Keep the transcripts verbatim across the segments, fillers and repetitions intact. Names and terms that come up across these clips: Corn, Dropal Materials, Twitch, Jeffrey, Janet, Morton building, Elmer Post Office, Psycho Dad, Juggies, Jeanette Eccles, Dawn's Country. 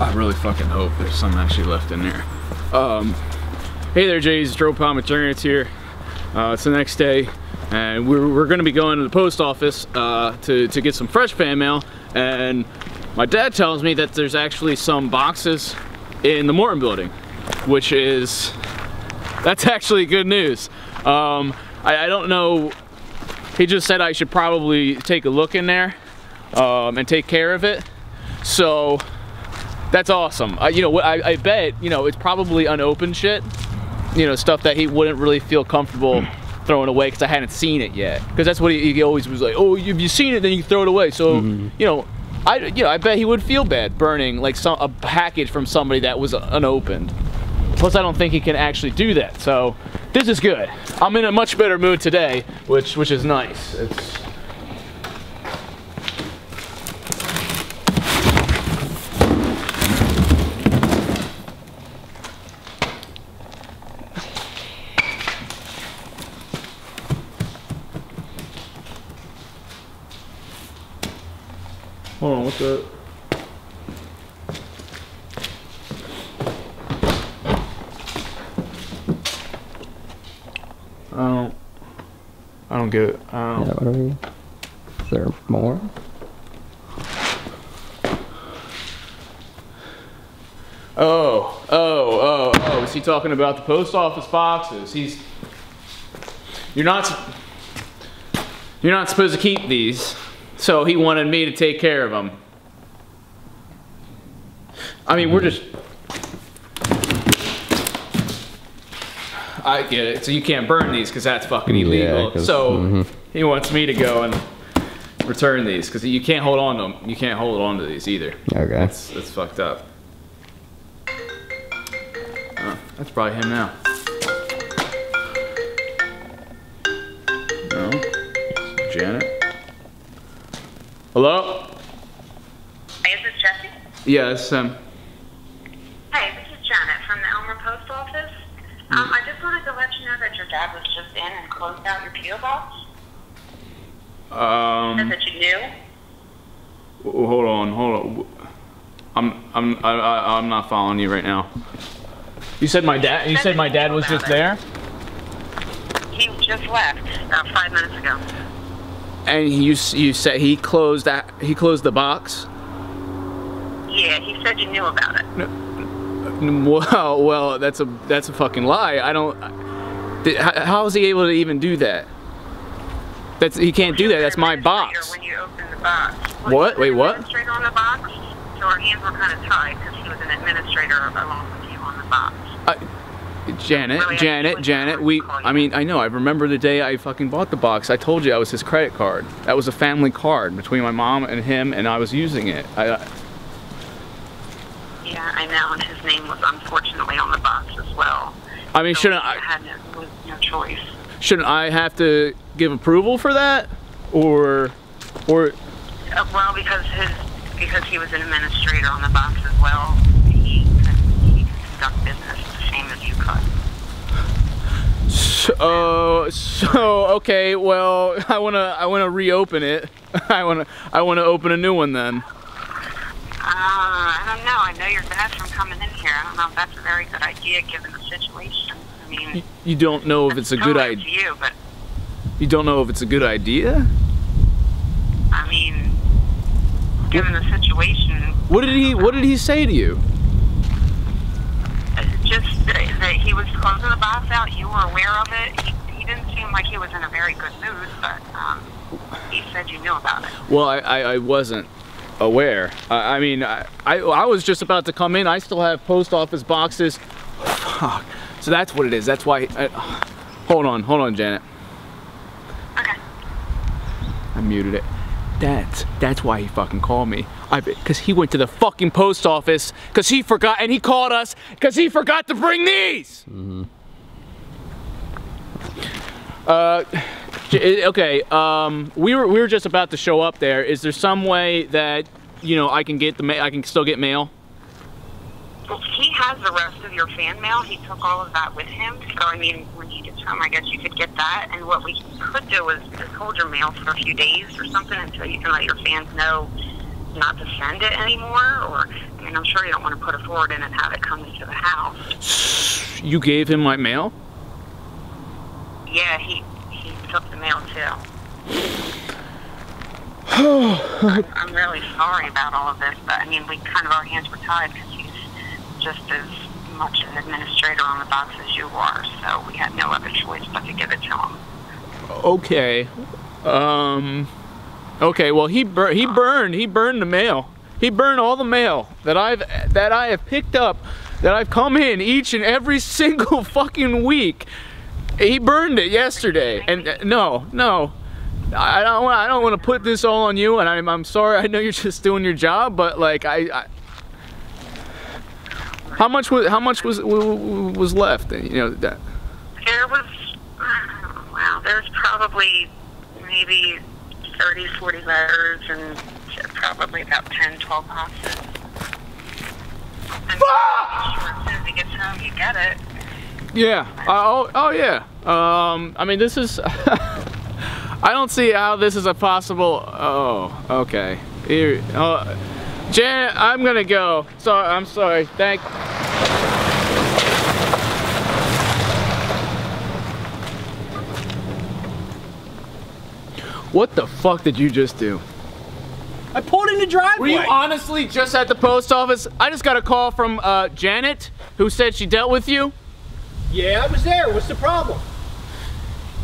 I really fucking hope there's some actually left in there. Um, hey there, Jay's Dropal Materials here. Uh, it's the next day, and we're, we're gonna be going to the post office uh, to, to get some fresh fan mail, and my dad tells me that there's actually some boxes in the Morton building, which is, that's actually good news. Um, I, I don't know, he just said I should probably take a look in there um, and take care of it, so that's awesome. I, you know, I, I bet, you know, it's probably unopened shit, you know, stuff that he wouldn't really feel comfortable throwing away because I hadn't seen it yet. Because that's what he, he always was like, oh, if you've seen it, then you throw it away. So, mm-hmm. you know, I, you know, I bet he would feel bad burning like some a package from somebody that was unopened. Plus, I don't think he can actually do that. So, this is good. I'm in a much better mood today, which which is nice. It's... Hold on, what's that? I don't, I don't get it. I don't. Yeah, what are we? Is there more? Oh, oh, oh, oh. Is he talking about the post office boxes? He's, you're not, you're not supposed to keep these. So he wanted me to take care of them. I mean, we're just, I get it. So you can't burn these because that's fucking illegal. Yeah, so mm-hmm. he wants me to go and return these because you can't hold on to them. You can't hold on to these either. Okay. That's, that's fucked up. Oh, that's probably him now. No. Janet. Hello? Hey, is this Jeffrey? Yes, yeah, um. Hey, this is Janet from the Elmer Post Office. Um, I just wanted to let you know that your dad was just in and closed out your P O box. Um. Is that you knew? Hold on, hold on. I'm, I'm, I, I, I'm not following you right now. You said my dad. You said my dad was just there. He just left about five minutes ago. And you, you said he closed that he closed the box? Yeah, he said you knew about it. No, well, well, that's a that's a fucking lie. I don't. How is he able to even do that? That's he can't do that. That's my box. When you opened the box. What? Wait, what? Administrator on the box. So our hands were kind of tied because he was an administrator along with you on the box. I, Janet, really Janet, Janet, we, I mean, I know, I remember the day I fucking bought the box. I told you I was his credit card. That was a family card between my mom and him, and I was using it. I, I... Yeah, I know, and his name was unfortunately on the box as well. I mean, so shouldn't I... had no, no choice. Shouldn't I have to give approval for that? Or, or... Uh, well, because his, because he was an administrator on the box as well, he, he could conduct business. So, uh, so okay. Well, I wanna, I wanna reopen it. I wanna, I wanna open a new one then. Uh, I don't know. I know your dad's from coming in here. I don't know if that's a very good idea given the situation. I mean, you, you don't know if it's a good idea. You, but you don't know if it's a good idea. I mean, given the situation. What did he, what did he say to you? Just that, that he was closing the box out, you were aware of it. He, he didn't seem like he was in a very good mood, but um, he said you knew about it. Well, I, I, I wasn't aware. I, I mean, I, I, I was just about to come in. I still have post office boxes. Fuck. So that's what it is. That's why. I, hold on, hold on, Janet. Okay. I muted it. That's, that's why he fucking called me. I because he went to the fucking post office because he forgot, and he called us because he forgot to bring these. Mm-hmm. Uh, okay. Um, we were we were just about to show up there. Is there some way that you know I can get the ma I can still get mail? Well, he has the rest of your fan mail. He took all of that with him. So I mean, when you get home, I guess you could get that. And what we could do is just hold your mail for a few days or something until you can let your fans know not to send it anymore? Or, I mean, I'm sure you don't want to put a forward in and have it come into the house. You gave him my mail? Yeah, he, he took the mail, too. I'm, I'm really sorry about all of this, but, I mean, we kind of, our hands were tied because he's just as much an administrator on the box as you are, so we had no other choice but to give it to him. Okay. Um... Okay, well he bur he burned he burned the mail. He burned all the mail that I've that I have picked up, that I've come in each and every single fucking week. He burned it yesterday. And uh, no, no, I don't I don't want to put this all on you. And I'm I'm sorry. I know you're just doing your job, but like I, I how much was how much was was left? You know that there was wow. There's probably maybe thirty, forty letters and probably about ten, twelve boxes. And ah! As soon as he gets home, you get it. Yeah. Uh, oh, oh, yeah. Um, I mean, this is... I don't see how this is a possible... Oh, okay. Here, uh, Janet, I'm going to go. So, I'm sorry. Thank What the fuck did you just do? I pulled in the driveway. Were you honestly just at the post office? I just got a call from uh, Janet, who said she dealt with you. Yeah, I was there. What's the problem?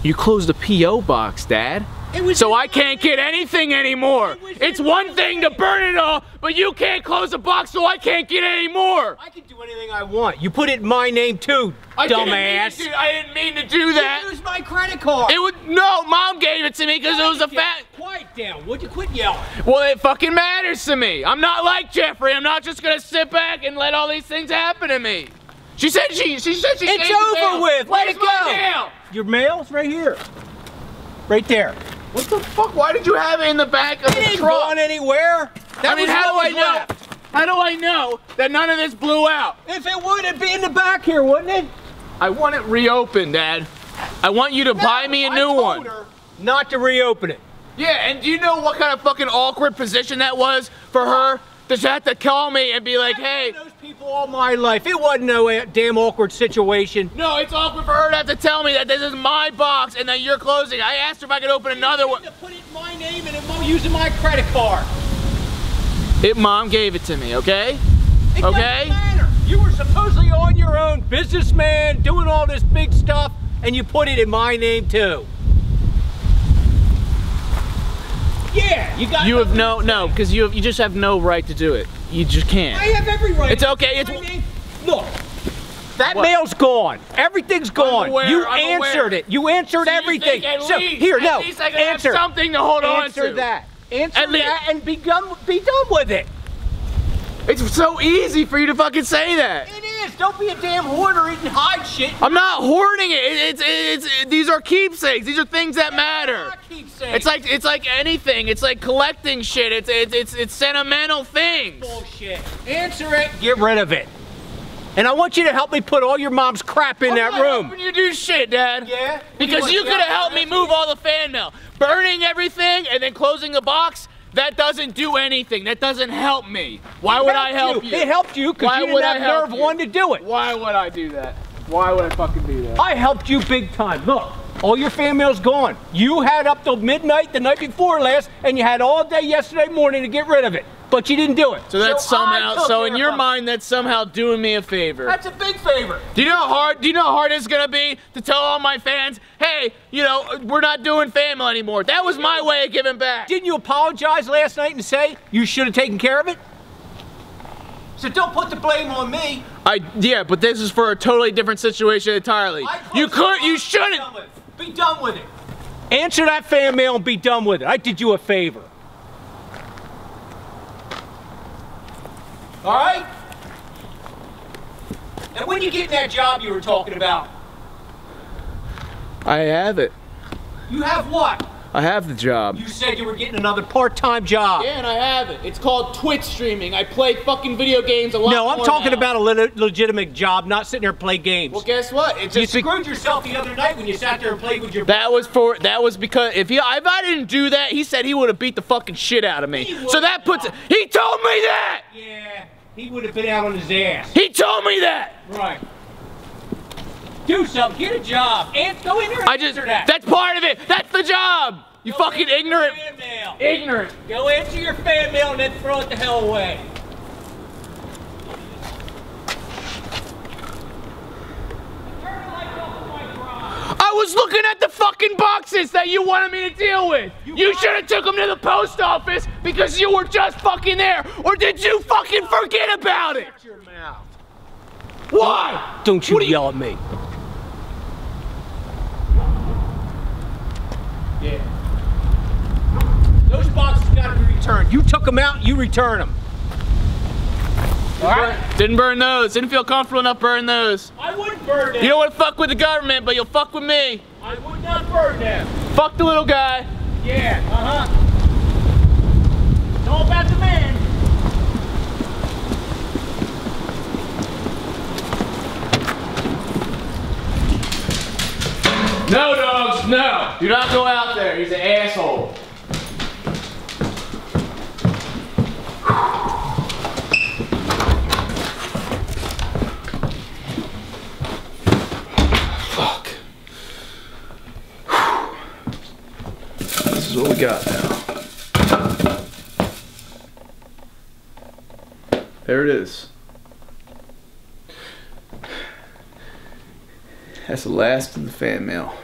You closed the P O box, Dad. It was so I can't get anything anymore. It it's one thing to burn it all, but you can't close the box, so I can't get any more. I can do anything I want. You put it in my name too, I dumbass. Didn't do, I didn't mean to do that. You used my credit card. It would no. Mom gave it to me because it was a fact. Quiet down. Would you quit yelling? Well, it fucking matters to me. I'm not like Jeffrey. I'm not just gonna sit back and let all these things happen to me. She said she. She said she. It's over mail. With. Let it go. Mail? Your mail's right here. Right there. What the fuck? Why did you have it in the back of the truck? It ain't gone anywhere. I mean, how do I know? How do I know that none of this blew out? If it would, it'd be in the back here, wouldn't it? I want it reopened, Dad. I want you to buy me a new one. I told her not to reopen it. Yeah, and do you know what kind of fucking awkward position that was for her? Does she have to call me and be like, hey? I've known those people all my life. It wasn't no damn awkward situation. No, it's awkward for her to have to tell me that this is my box and that you're closing. I asked her if I could open another one. To put it in my name and it won't use my credit card. It Mom gave it to me, okay? It okay? Doesn't matter. You were supposedly on your own, businessman, doing all this big stuff, and you put it in my name too. Yeah, you got. You have no, no, because you have, you just have no right to do it. You just can't. I have every right. It's okay. It's look. That what? Mail's gone. Everything's gone. I'm aware, you I'm answered aware. It. You answered so everything. You at so least, here, at no. Least I can answer have something to hold answer on to. That. Answer at that least. And be done. Be done with it. It's so easy for you to fucking say that. It is. Don't be a damn hoarder and hide shit. I'm not hoarding it. It's, it's, it's, these are keepsakes. These are things that matter. It's like it's like anything. It's like collecting shit. It's it's it's, it's sentimental things. Bullshit. Answer it. Get rid of it. And I want you to help me put all your mom's crap in I'm that not room. You do shit, Dad. Yeah. Because you, you could have helped me move all the fan mail. Burning everything and then closing the box. That doesn't do anything. That doesn't help me. Why would I help you? It helped you because you didn't have nerve one to do it. Why would I do that? Why would I fucking do that? I helped you big time. Look, all your fan mail's gone. You had up till midnight the night before last, and you had all day yesterday morning to get rid of it. But you didn't do it. So that's so somehow, so in your mind, that's somehow doing me a favor. That's a big favor. Do you know how hard, do you know how hard it's gonna be to tell all my fans, hey, you know, we're not doing fan mail anymore. That was my way of giving back. Didn't you apologize last night and say you should have taken care of it? So don't put the blame on me. I, yeah, but this is for a totally different situation entirely. You could, you shouldn't. Be done with it. Answer that fan mail and be done with it. I did you a favor. All right? And when you get that job you were talking about? I have it. You have what? I have the job. You said you were getting another part-time job. Yeah, and I have it. It's called Twitch streaming. I play fucking video games a lot. No, I'm more talking now. about a le legitimate job, not sitting there and play games. Well, guess what? It just you screwed yourself the other night when you sat there and played with your. That was for. That was because if he, if I didn't do that, he said he would have beat the fucking shit out of me. So that puts. It, he told me that. Yeah, he would have been out on his ass. He told me that. Right. Do something, get a job, and go in there and I just, answer that. That's part of it, that's the job! You go fucking ignorant. Mail. Ignorant. Go answer your fan mail and then throw it the hell away. I was looking at the fucking boxes that you wanted me to deal with. You, you should have took them to the post office because you were just fucking there. Or did you fucking forget about it? Shut your mouth. Why? Don't you, you yell at me. Yeah. Those boxes gotta be returned. You took them out, you return them. Alright? Didn't burn those. Didn't feel comfortable enough burning those. I wouldn't burn them. You don't want to fuck with the government, but you'll fuck with me. I would not burn them. Fuck the little guy. Yeah, uh-huh. It's all about the man. No, dogs, no! Do not go out there, he's an asshole. Fuck. This is what we got now. There it is. That's the last of the fan mail.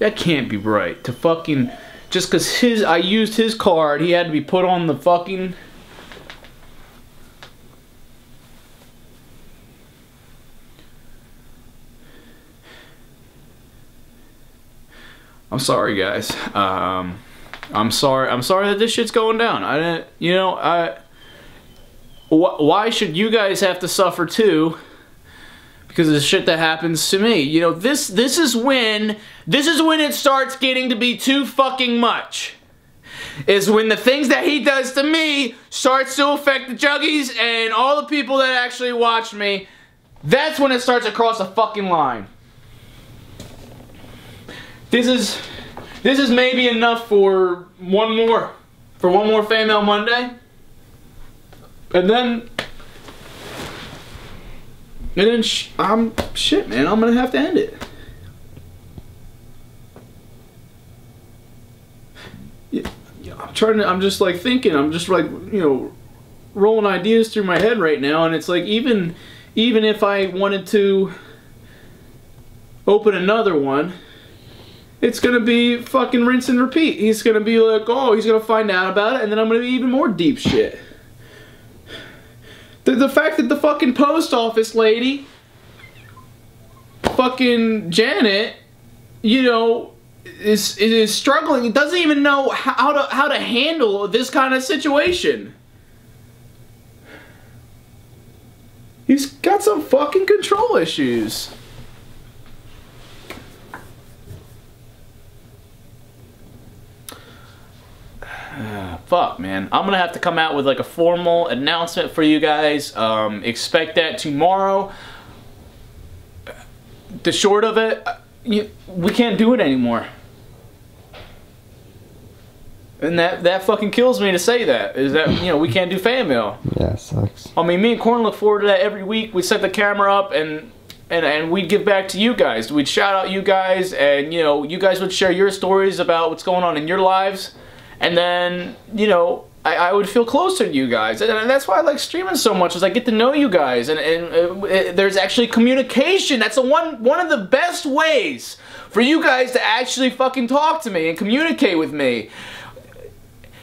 That can't be right. To fucking just cause his I used his card, he had to be put on the fucking. I'm sorry, guys. Um, I'm sorry. I'm sorry that this shit's going down. I didn't. You know I. Why should you guys have to suffer too because of the shit that happens to me? You know, this this is when this is when it starts getting to be too fucking much. Is when the things that he does to me starts to affect the juggies and all the people that actually watch me. That's when it starts across a fucking line. This is this is maybe enough for one more for one more fan mail Monday. And then, and then sh I'm, shit man, I'm gonna have to end it. Yeah, yeah, I'm trying to, I'm just like thinking, I'm just like, you know, rolling ideas through my head right now, and it's like even, even if I wanted to open another one, it's gonna be fucking rinse and repeat. He's gonna be like, oh, he's gonna find out about it, and then I'm gonna be even more deep shit. The, the fact that the fucking post office lady, fucking Janet, you know, is is struggling, doesn't even know how to how to handle this kind of situation. He's got some fucking control issues. Uh, fuck, man. I'm gonna have to come out with like a formal announcement for you guys. Um, expect that tomorrow. The short of it, uh, you, we can't do it anymore. And that that fucking kills me to say that. Is that, you know, we can't do fan mail. Yeah, it sucks. I mean, me and Corn look forward to that every week. We set the camera up and and and we'd give back to you guys. We'd shout out you guys, and you know, you guys would share your stories about what's going on in your lives. And then, you know, I, I would feel closer to you guys. And, and that's why I like streaming so much, is I get to know you guys. And, and uh, it, there's actually communication. That's the one, one of the best ways for you guys to actually fucking talk to me and communicate with me.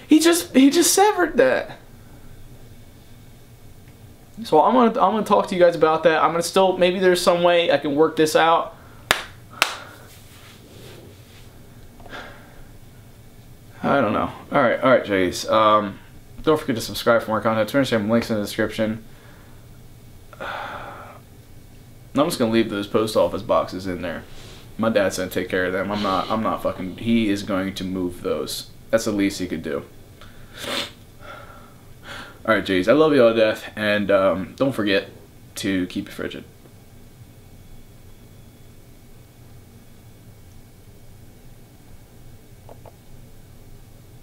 He just, he just severed that. So I'm gonna, I'm gonna talk to you guys about that. I'm gonna still, maybe there's some way I can work this out. I don't know. Alright, alright, Juggies. Um, don't forget to subscribe for more content. Twitch and links in the description. I'm just gonna leave those post office boxes in there. My dad's gonna take care of them. I'm not. I'm not fucking. He is going to move those. That's the least he could do. All right, J's. I love y'all to death, and um, don't forget to keep it frigid.